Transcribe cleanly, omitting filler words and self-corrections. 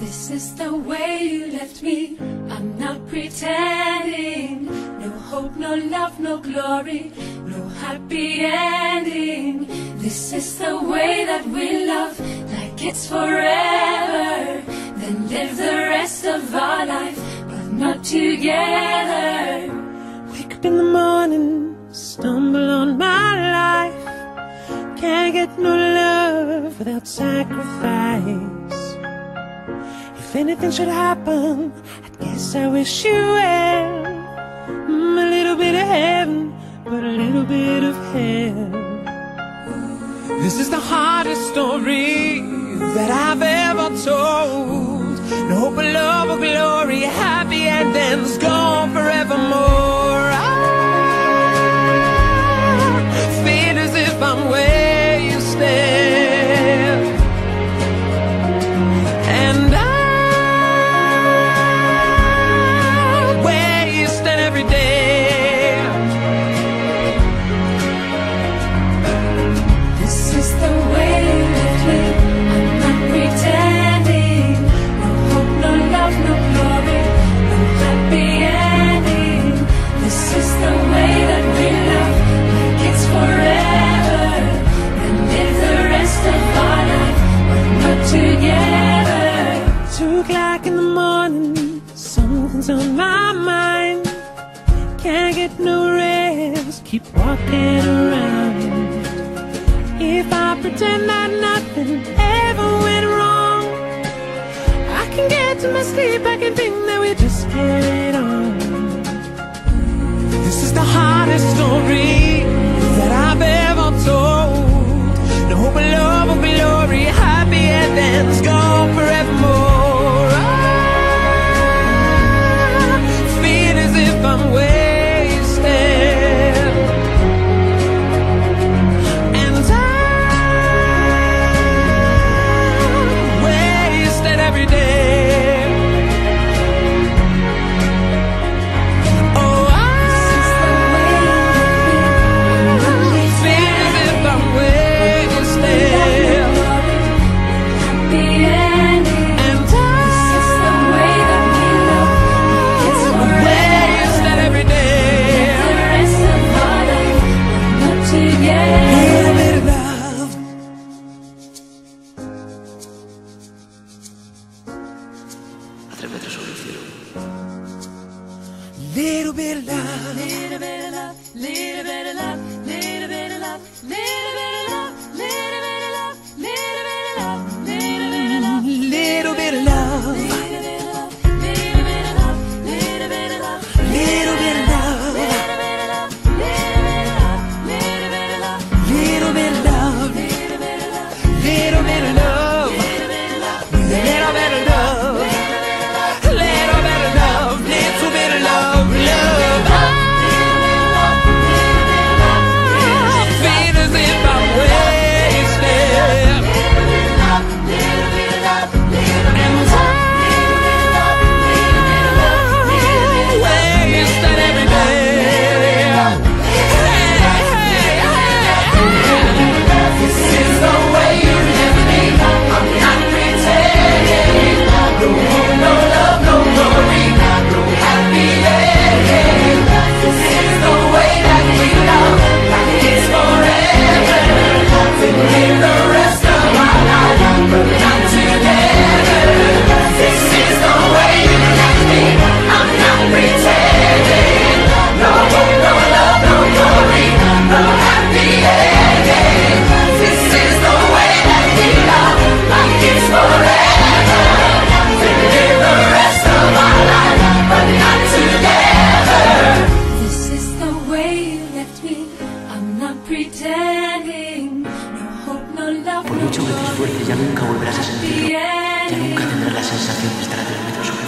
This is the way you left me, I'm not pretending. No hope, no love, no glory, no happy ending. This is the way that we love, like it's forever. Then live the rest of our life, but not together. Wake up in the morning, stumble on my life. Can't get no love without sacrifice. If anything should happen, I guess I wish you well. A little bit of heaven, but a little bit of hell. This is the hardest story that I've ever told. No hope of love or glory, a happy ending's gone forevermore. I feel as if I'm where you stand, and on my mind, can't get no rest, keep walking around. If I pretend that nothing ever went wrong, I can get to my sleep, I can think that we just carried on. This is the hardest story that I've ever told. No hope of love or glory, happy ending's gone forevermore. I'm where you stand, and I'm where you stand every day. Oh, I feel as if I'm where you stand. Little bit of love, little bit of love, little bit of love, little bit of love, little bit of love, little bit of love, little bit of love, little bit of love, little bit of love, little bit of love, little bit of love, little bit of love, little bit of love, little bit of love. Por mucho que te esfuerces, ya nunca volverás a sentirlo. Ya nunca tendrás la sensación de estar a 3 metros sobre